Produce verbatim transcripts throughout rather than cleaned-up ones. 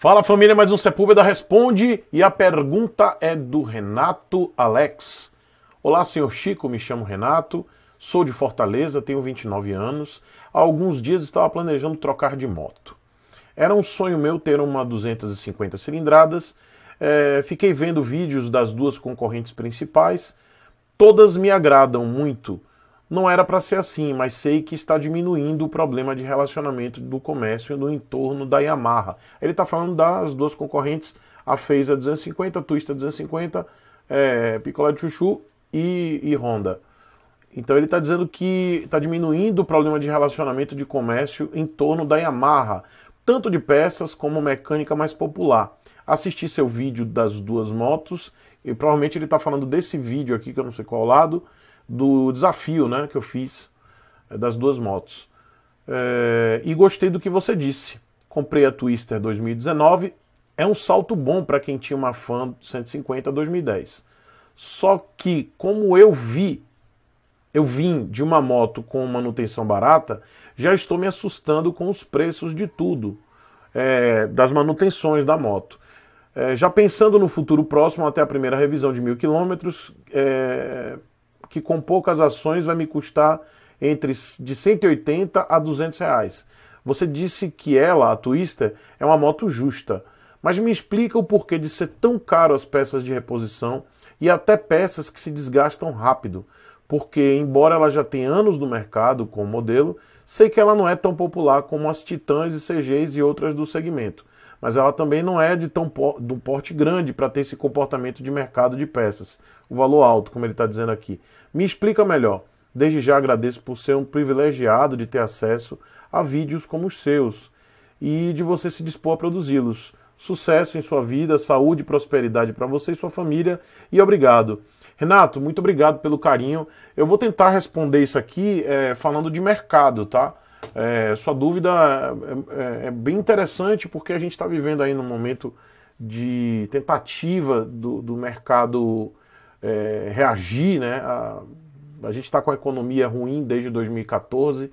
Fala família, mais um Sepúlveda Responde e a pergunta é do Renato Alex. Olá senhor Chico, me chamo Renato, sou de Fortaleza, tenho vinte e nove anos. Há alguns dias estava planejando trocar de moto. Era um sonho meu ter uma duzentas e cinquenta cilindradas. É, fiquei vendo vídeos das duas concorrentes principais. Todas me agradam muito. Não era para ser assim, mas sei que está diminuindo o problema de relacionamento do comércio no entorno da Yamaha. Ele está falando das duas concorrentes, a Fazer duzentos e cinquenta, a Twister duzentos e cinquenta, é, Picolé de Chuchu e, e Honda. Então ele está dizendo que está diminuindo o problema de relacionamento de comércio em torno da Yamaha, tanto de peças como mecânica mais popular. Assisti seu vídeo das duas motos, e provavelmente ele está falando desse vídeo aqui, que eu não sei qual lado, do desafio, né, que eu fiz das duas motos. É, e gostei do que você disse. Comprei a Twister dois mil e dezenove, é um salto bom para quem tinha uma Fan cento e cinquenta dois mil e dez. Só que, como eu vi, eu vim de uma moto com manutenção barata, já estou me assustando com os preços de tudo, é, das manutenções da moto. É, já pensando no futuro próximo, até a primeira revisão de mil quilômetros, é, que com poucas ações vai me custar entre de cento e oitenta a duzentos reais. Você disse que ela, a Twister, é uma moto justa, mas me explica o porquê de ser tão caro as peças de reposição e até peças que se desgastam rápido, porque embora ela já tenha anos no mercado com o modelo, sei que ela não é tão popular como as Titãs e C Gs e outras do segmento, mas ela também não é de tão por, de um porte grande para ter esse comportamento de mercado de peças. O valor alto, como ele está dizendo aqui. Me explica melhor. Desde já agradeço por ser um privilegiado de ter acesso a vídeos como os seus e de você se dispor a produzi-los. Sucesso em sua vida, saúde e prosperidade para você e sua família. E obrigado. Renato, muito obrigado pelo carinho. Eu vou tentar responder isso aqui é, falando de mercado, tá? É, sua dúvida é, é, é bem interessante porque a gente está vivendo aí num momento de tentativa do, do mercado é, reagir, né? A, a gente está com a economia ruim desde dois mil e quatorze,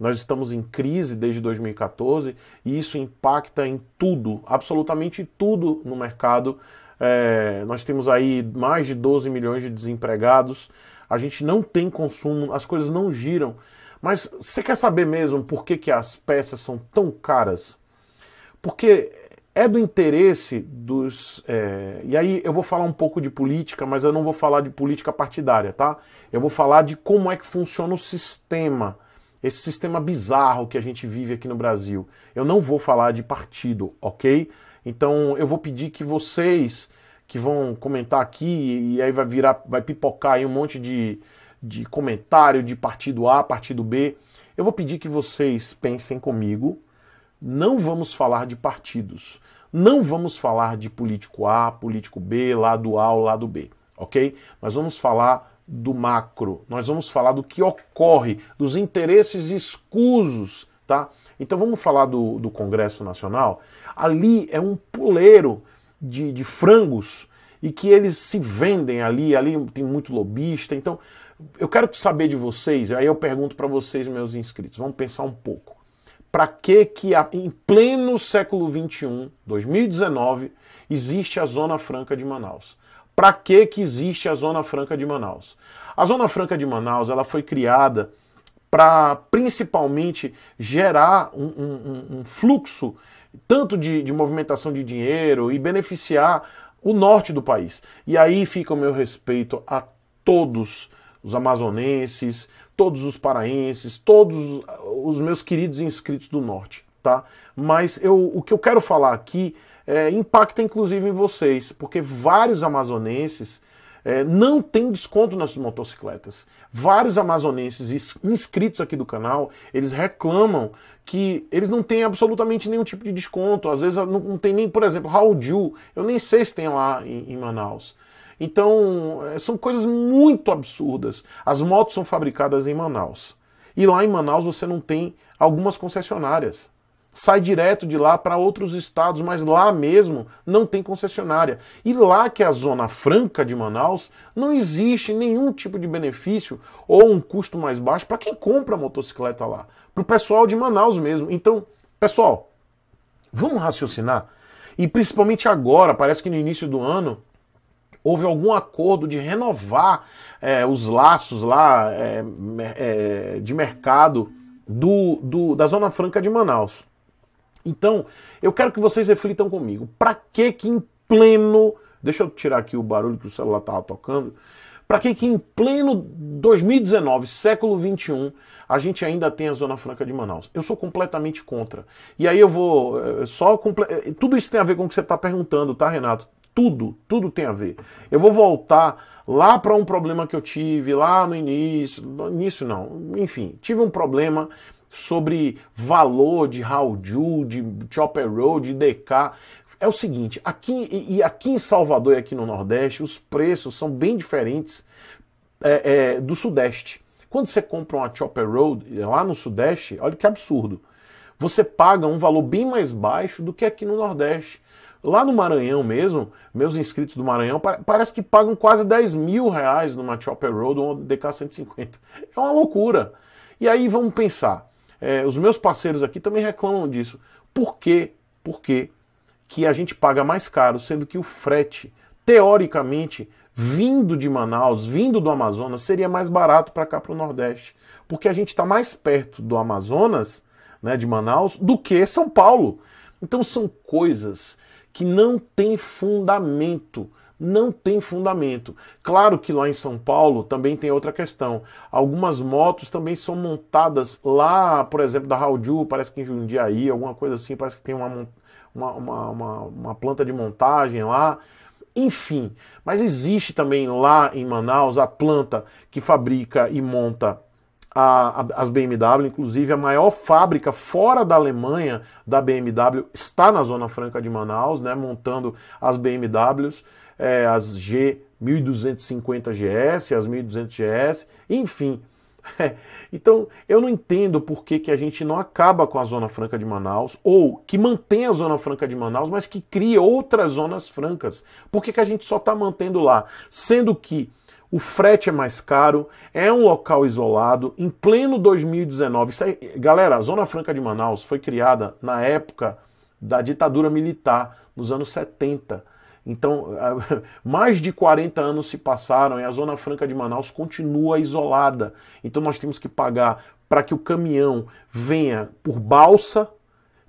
nós estamos em crise desde dois mil e quatorze e isso impacta em tudo, absolutamente tudo no mercado. É, nós temos aí mais de doze milhões de desempregados, a gente não tem consumo, as coisas não giram. Mas você quer saber mesmo por que, que as peças são tão caras? Porque é do interesse dos... É, e aí eu vou falar um pouco de política, mas eu não vou falar de política partidária, tá? Eu vou falar de como é que funciona o sistema, esse sistema bizarro que a gente vive aqui no Brasil. Eu não vou falar de partido, ok? Então eu vou pedir que vocês que vão comentar aqui, e aí vai virar, vai pipocar aí um monte de... de comentário de partido A, partido B, eu vou pedir que vocês pensem comigo, não vamos falar de partidos, não vamos falar de político A, político B, lado A ou lado B, ok? Nós vamos falar do macro, nós vamos falar do que ocorre, dos interesses escusos, tá? Então vamos falar do, do Congresso Nacional, ali é um poleiro de, de frangos e que eles se vendem ali, ali tem muito lobista, então... Eu quero saber de vocês, aí eu pergunto para vocês, meus inscritos, vamos pensar um pouco. Para que que em pleno século vinte e um, dois mil e dezenove, existe a Zona Franca de Manaus? Para que que existe a Zona Franca de Manaus? A Zona Franca de Manaus, ela foi criada para principalmente gerar um, um, um fluxo tanto de, de movimentação de dinheiro e beneficiar o norte do país. E aí fica o meu respeito a todos os amazonenses, todos os paraenses, todos os meus queridos inscritos do Norte, tá? Mas eu, o que eu quero falar aqui é, impacta inclusive em vocês, porque vários amazonenses é, não têm desconto nas motocicletas. Vários amazonenses inscritos aqui do canal, eles reclamam que eles não têm absolutamente nenhum tipo de desconto, às vezes não, não tem nem, por exemplo, Haojue, eu nem sei se tem lá em, em Manaus. Então, são coisas muito absurdas. As motos são fabricadas em Manaus. E lá em Manaus você não tem algumas concessionárias. Sai direto de lá para outros estados, mas lá mesmo não tem concessionária. E lá que é a Zona Franca de Manaus, não existe nenhum tipo de benefício ou um custo mais baixo para quem compra a motocicleta lá. Para o pessoal de Manaus mesmo. Então, pessoal, vamos raciocinar. E principalmente agora, parece que no início do ano houve algum acordo de renovar é, os laços lá é, é, de mercado do, do, da Zona Franca de Manaus. Então, eu quero que vocês reflitam comigo. Para que que em pleno... Deixa eu tirar aqui o barulho que o celular estava tocando. Para que que em pleno dois mil e dezenove, século vinte e um, a gente ainda tem a Zona Franca de Manaus? Eu sou completamente contra. E aí eu vou... só comple... Tudo isso tem a ver com o que você está perguntando, tá, Renato? Tudo, tudo tem a ver. Eu vou voltar lá para um problema que eu tive lá no início, no início não, enfim, tive um problema sobre valor de Haojue, de Chopper Road, de D K. É o seguinte, aqui, e aqui em Salvador e aqui no Nordeste, os preços são bem diferentes é, é, do Sudeste. Quando você compra uma Chopper Road lá no Sudeste, olha que absurdo, você paga um valor bem mais baixo do que aqui no Nordeste. Lá no Maranhão mesmo, meus inscritos do Maranhão, parece que pagam quase dez mil reais numa Chopper Road ou D K cento e cinquenta. É uma loucura. E aí vamos pensar, é, os meus parceiros aqui também reclamam disso. Por quê? Por quê que a gente paga mais caro, sendo que o frete, teoricamente, vindo de Manaus, vindo do Amazonas, seria mais barato para cá, para o Nordeste? Porque a gente está mais perto do Amazonas, né, de Manaus, do que São Paulo. Então são coisas que não tem fundamento, não tem fundamento. Claro que lá em São Paulo também tem outra questão. Algumas motos também são montadas lá, por exemplo, da Haojue, parece que em Jundiaí, alguma coisa assim, parece que tem uma, uma, uma, uma, uma planta de montagem lá. Enfim, mas existe também lá em Manaus a planta que fabrica e monta A, a, as B M W, inclusive a maior fábrica fora da Alemanha da B M W está na Zona Franca de Manaus, né, montando as B M Ws, é, as G doze cinquenta G S, as mil e duzentos G S, enfim. É. Então eu não entendo por que que a gente não acaba com a Zona Franca de Manaus, ou que mantém a Zona Franca de Manaus, mas que cria outras zonas francas. Por que que a gente só está mantendo lá? Sendo que o frete é mais caro, é um local isolado, em pleno dois mil e dezenove. Isso aí, galera, a Zona Franca de Manaus foi criada na época da ditadura militar, nos anos setenta. Então, mais de quarenta anos se passaram e a Zona Franca de Manaus continua isolada. Então nós temos que pagar para que o caminhão venha por balsa,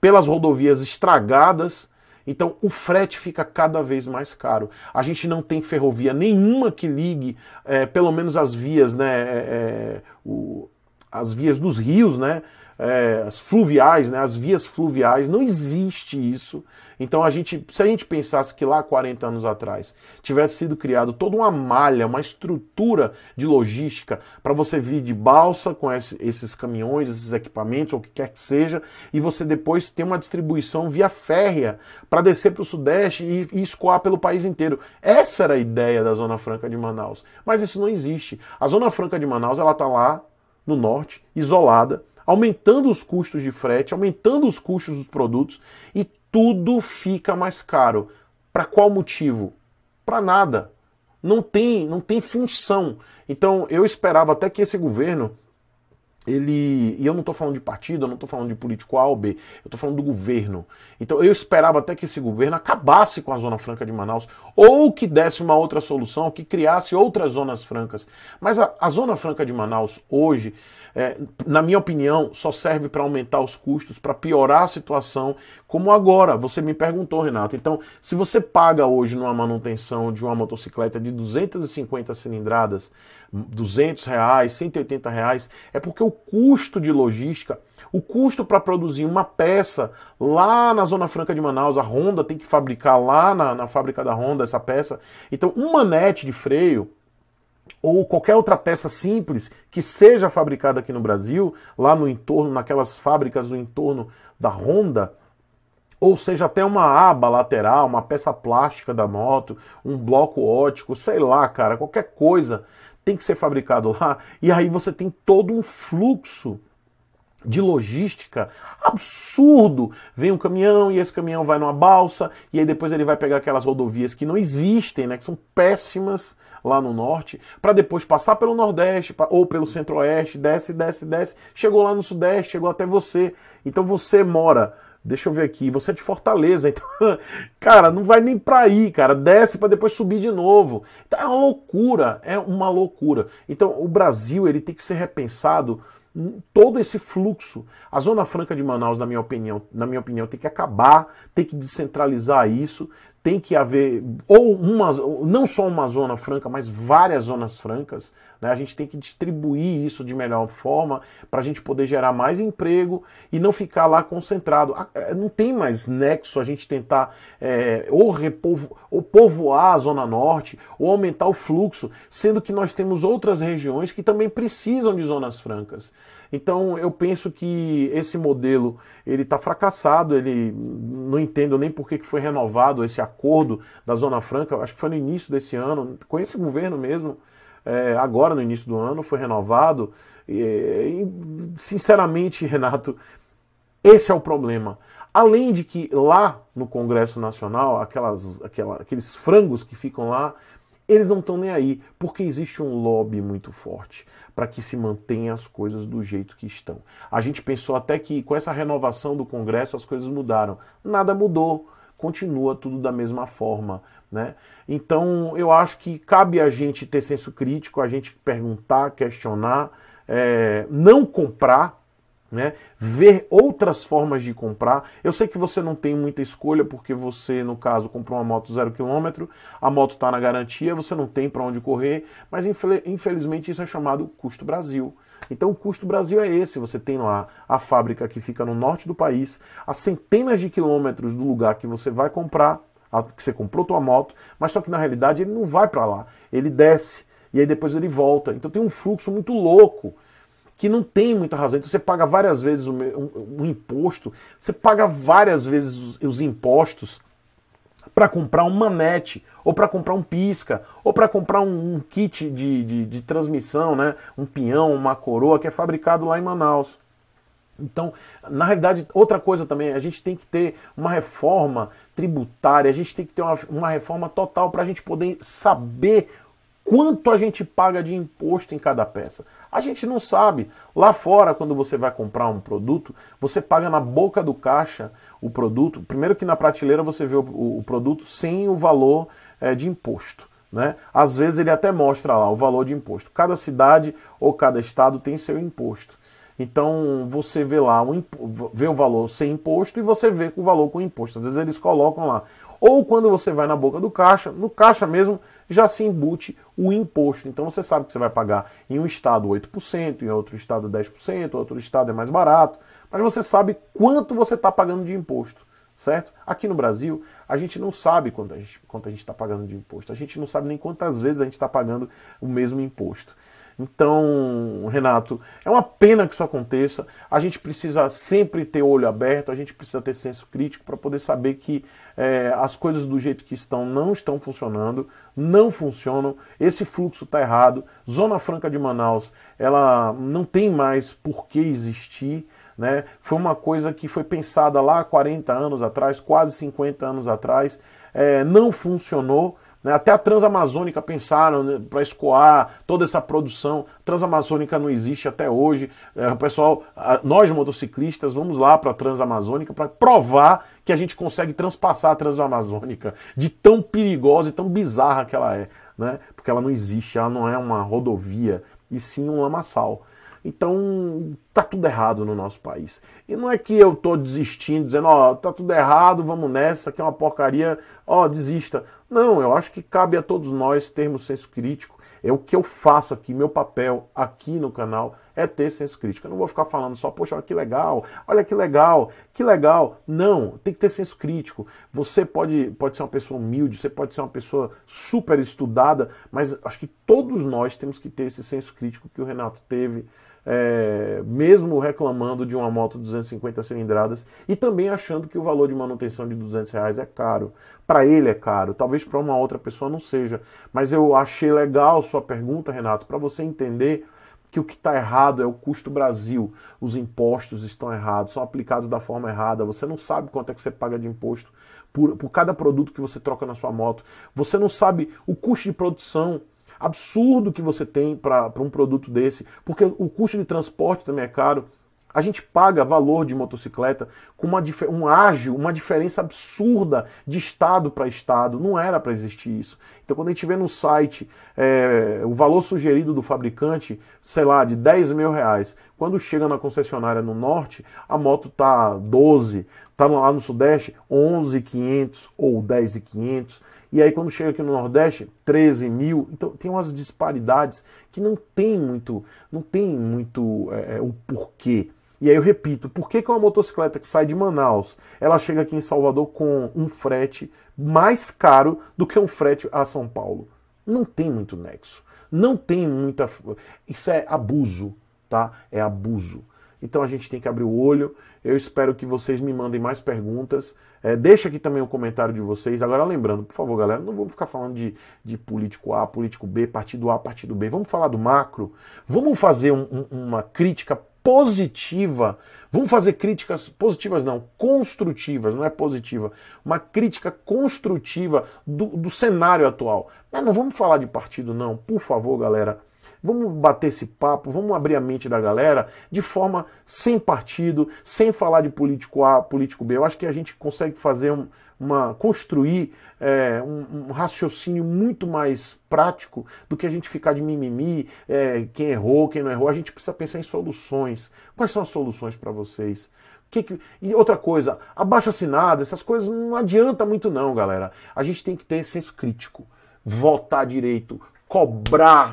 pelas rodovias estragadas. Então o frete fica cada vez mais caro. A gente não tem ferrovia nenhuma que ligue, é, pelo menos as vias, né, é, o, as vias dos rios, né, é, as fluviais, né, as vias fluviais, não existe isso. Então a gente, se a gente pensasse que lá quarenta anos atrás tivesse sido criado toda uma malha, uma estrutura de logística para você vir de balsa com esse, esses caminhões, esses equipamentos, ou o que quer que seja, e você depois ter uma distribuição via férrea para descer para o Sudeste e, e escoar pelo país inteiro. Essa era a ideia da Zona Franca de Manaus, mas isso não existe. A Zona Franca de Manaus, ela está lá no norte, isolada, aumentando os custos de frete, aumentando os custos dos produtos, e tudo fica mais caro. Para qual motivo? Para nada. Não tem, não tem função. Então eu esperava até que esse governo, ele, e eu não estou falando de partido, eu não estou falando de político A ou B, eu estou falando do governo. Então eu esperava até que esse governo acabasse com a Zona Franca de Manaus, ou que desse uma outra solução, que criasse outras zonas francas. Mas a, a Zona Franca de Manaus hoje, é, na minha opinião, só serve para aumentar os custos, para piorar a situação, como agora. Você me perguntou, Renato, então se você paga hoje numa manutenção de uma motocicleta de duzentas e cinquenta cilindradas, duzentos reais, cento e oitenta reais, é porque o O custo de logística, o custo para produzir uma peça lá na Zona Franca de Manaus, a Honda tem que fabricar lá na, na fábrica da Honda essa peça. Então, um manete de freio ou qualquer outra peça simples que seja fabricada aqui no Brasil, lá no entorno, naquelas fábricas do entorno da Honda, ou seja, até uma aba lateral, uma peça plástica da moto, um bloco ótico, sei lá, cara, qualquer coisa tem que ser fabricado lá, e aí você tem todo um fluxo de logística absurdo. Vem um caminhão, e esse caminhão vai numa balsa, e aí depois ele vai pegar aquelas rodovias que não existem, né, que são péssimas lá no norte, para depois passar pelo Nordeste ou pelo Centro-Oeste, desce, desce, desce, chegou lá no Sudeste, chegou até você. Então você mora Deixa eu ver aqui, você é de Fortaleza, então, cara, não vai nem pra aí, cara, desce pra depois subir de novo. Então, é uma loucura, é uma loucura. Então, o Brasil, ele tem que ser repensado em todo esse fluxo. A Zona Franca de Manaus, na minha opinião, na minha opinião, tem que acabar, tem que descentralizar isso, tem que haver, ou uma, não só uma Zona Franca, mas várias Zonas Francas, né? A gente tem que distribuir isso de melhor forma para a gente poder gerar mais emprego e não ficar lá concentrado. Não tem mais nexo a gente tentar é, ou, repovo, ou povoar a Zona Norte, ou aumentar o fluxo, sendo que nós temos outras regiões que também precisam de Zonas Francas. Então eu penso que esse modelo ele está fracassado, ele não entendo nem por que foi renovado esse acordo da Zona Franca, acho que foi no início desse ano, com esse governo mesmo, é, agora no início do ano foi renovado. E, sinceramente, Renato, esse é o problema. Além de que lá no Congresso Nacional, aquelas, aquela, aqueles frangos que ficam lá, eles não estão nem aí, porque existe um lobby muito forte para que se mantenham as coisas do jeito que estão. A gente pensou até que com essa renovação do Congresso as coisas mudaram. Nada mudou, continua tudo da mesma forma, né? Então eu acho que cabe a gente ter senso crítico, a gente perguntar, questionar, é, não comprar, né? Ver outras formas de comprar. Eu sei que você não tem muita escolha porque você, no caso, comprou uma moto zero quilômetro, a moto está na garantia, você não tem para onde correr, mas infelizmente isso é chamado custo Brasil. Então o custo Brasil é esse, você tem lá a fábrica que fica no norte do país, a centenas de quilômetros do lugar que você vai comprar, que você comprou tua moto, mas só que na realidade ele não vai para lá, ele desce e aí depois ele volta. Então tem um fluxo muito louco, que não tem muita razão. Então você paga várias vezes o, um, um imposto, você paga várias vezes os, os impostos para comprar um manete, ou para comprar um pisca, ou para comprar um, um kit de, de, de transmissão, né? Um pião, uma coroa, que é fabricado lá em Manaus. Então, na realidade, outra coisa também, a gente tem que ter uma reforma tributária, a gente tem que ter uma, uma reforma total para a gente poder saber quanto a gente paga de imposto em cada peça. A gente não sabe. Lá fora, quando você vai comprar um produto, você paga na boca do caixa o produto. Primeiro que na prateleira você vê o, o produto sem o valor é, de imposto, né? Às vezes ele até mostra lá o valor de imposto. Cada cidade ou cada estado tem seu imposto. Então você vê lá o, vê o valor sem imposto e você vê o valor com imposto. Às vezes eles colocam lá. Ou quando você vai na boca do caixa, no caixa mesmo já se embute o imposto. Então você sabe que você vai pagar em um estado oito por cento, em outro estado dez por cento, outro estado é mais barato. Mas você sabe quanto você está pagando de imposto, certo? Aqui no Brasil, a gente não sabe quanto a gente quanto a gente está pagando de imposto. A gente não sabe nem quantas vezes a gente está pagando o mesmo imposto. Então, Renato, é uma pena que isso aconteça. A gente precisa sempre ter o olho aberto, a gente precisa ter senso crítico para poder saber que é, as coisas do jeito que estão não estão funcionando, não funcionam, esse fluxo está errado. Zona Franca de Manaus, ela não tem mais por que existir, né? Foi uma coisa que foi pensada lá há quarenta anos atrás, quase cinquenta anos atrás, é, não funcionou. Até a Transamazônica pensaram, né, para escoar toda essa produção. Transamazônica não existe até hoje. É, pessoal, nós motociclistas vamos lá para a Transamazônica para provar que a gente consegue transpassar a Transamazônica de tão perigosa e tão bizarra que ela é, né? Porque ela não existe, ela não é uma rodovia e sim um lamaçal. Então, tá tudo errado no nosso país. E não é que eu tô desistindo, dizendo, ó, tá tudo errado, vamos nessa, que é uma porcaria, ó, desista. Não, eu acho que cabe a todos nós termos senso crítico. É o que eu faço aqui, meu papel aqui no canal é ter senso crítico. Eu não vou ficar falando só, poxa, olha que legal, olha que legal, que legal. Não, tem que ter senso crítico. Você pode, pode ser uma pessoa humilde, você pode ser uma pessoa super estudada, mas acho que todos nós temos que ter esse senso crítico que o Renato teve, é, mesmo reclamando de uma moto duzentas e cinquenta cilindradas e também achando que o valor de manutenção de duzentos reais é caro. Para ele é caro, talvez para uma outra pessoa não seja. Mas eu achei legal sua pergunta, Renato, para você entender que o que está errado é o custo Brasil, os impostos estão errados, são aplicados da forma errada, você não sabe quanto é que você paga de imposto por, por cada produto que você troca na sua moto, você não sabe o custo de produção absurdo que você tem para um produto desse, porque o custo de transporte também é caro. A gente paga valor de motocicleta com uma, um ágio, uma diferença absurda de estado para estado. Não era para existir isso. Então quando a gente vê no site é, o valor sugerido do fabricante, sei lá, de dez mil reais, quando chega na concessionária no norte, a moto tá doze, tá lá no sudeste, onze mil e quinhentos ou dez mil e quinhentos. E aí quando chega aqui no Nordeste, treze mil. Então tem umas disparidades que não tem muito, não tem muito é, um porquê. E aí eu repito, por que que uma motocicleta que sai de Manaus, ela chega aqui em Salvador com um frete mais caro do que um frete a São Paulo? Não tem muito nexo. Não tem muita... Isso é abuso, tá? É abuso. Então a gente tem que abrir o olho. Eu espero que vocês me mandem mais perguntas. É, deixa aqui também um comentário de vocês. Agora lembrando, por favor, galera, não vamos ficar falando de, de político A, político B, partido A, partido B. Vamos falar do macro. Vamos fazer um, um, uma crítica positiva. Vamos fazer críticas positivas, não, construtivas, não é positiva. Uma crítica construtiva do, do cenário atual. Mas não vamos falar de partido, não. Por favor, galera. Vamos bater esse papo, vamos abrir a mente da galera de forma sem partido, sem falar de político A, político B. Eu acho que a gente consegue fazer um, uma, construir é, um, um raciocínio muito mais prático do que a gente ficar de mimimi, é, quem errou, quem não errou. A gente precisa pensar em soluções. Quais são as soluções para vocês? Que que... E outra coisa, abaixo-assinado, essas coisas não adianta muito não, galera. A gente tem que ter senso crítico, votar direito, cobrar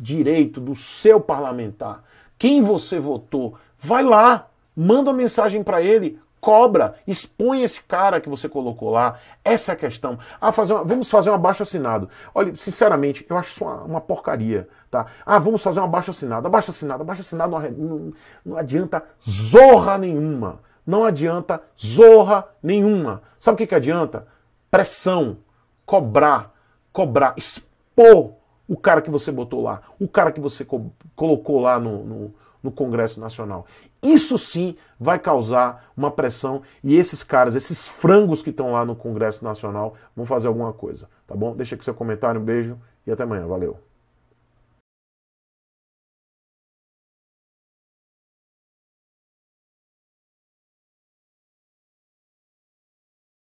direito do seu parlamentar. Quem você votou, vai lá, manda uma mensagem para ele, cobra, expõe esse cara que você colocou lá. Essa é a questão. Ah, fazer uma, vamos fazer um abaixo-assinado. Olha, sinceramente, eu acho isso uma, uma porcaria, tá? Ah, vamos fazer um abaixo-assinado. Abaixo-assinado, abaixo-assinado não, não, não adianta zorra nenhuma. Não adianta zorra nenhuma. Sabe o que que adianta? Pressão, cobrar, cobrar, expor o cara que você botou lá, o cara que você co colocou lá no, no, no Congresso Nacional. Isso sim vai causar uma pressão e esses caras, esses frangos que estão lá no Congresso Nacional vão fazer alguma coisa, tá bom? Deixa aqui seu comentário, um beijo e até amanhã, valeu.